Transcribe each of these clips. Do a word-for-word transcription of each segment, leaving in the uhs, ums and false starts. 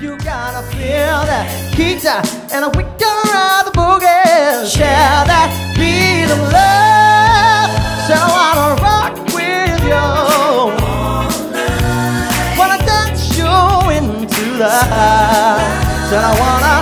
You gotta feel that pizza and a wicker around the boogie. Share that beat of love, so I don't rock with you. Wanna dance you into the house, so I wanna.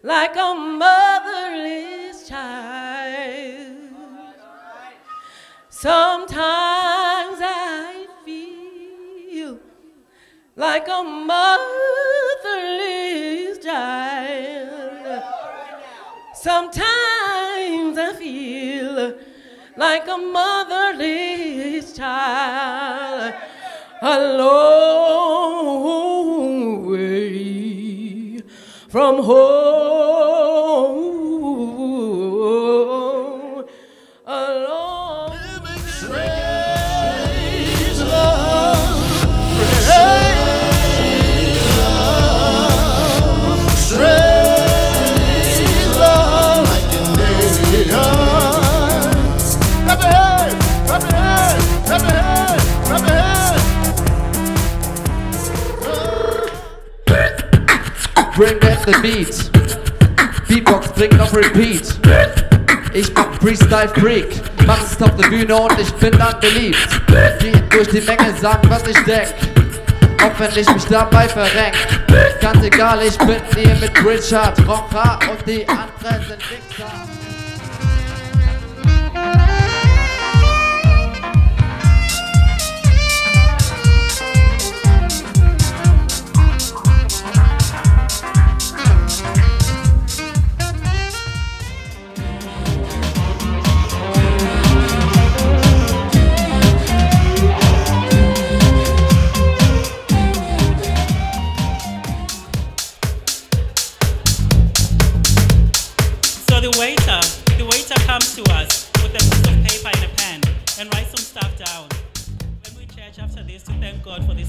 Like a motherless child, sometimes I feel like a motherless child. Sometimes I feel like a motherless child, alone away from home. Bring back the beat, Beatbox blinkt auf Repeat. Ich mach Freestyle Freak, mach es auf der Bühne und ich bin dann beliebt. Gehen durch die Menge, sagen was ich denk, auch wenn ich mich dabei verrenk. Ganz egal, ich bin hier mit Richard Rocha und die anderen sind Wichser.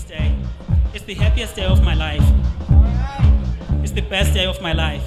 Day. It's the happiest day of my life. It's the best day of my life.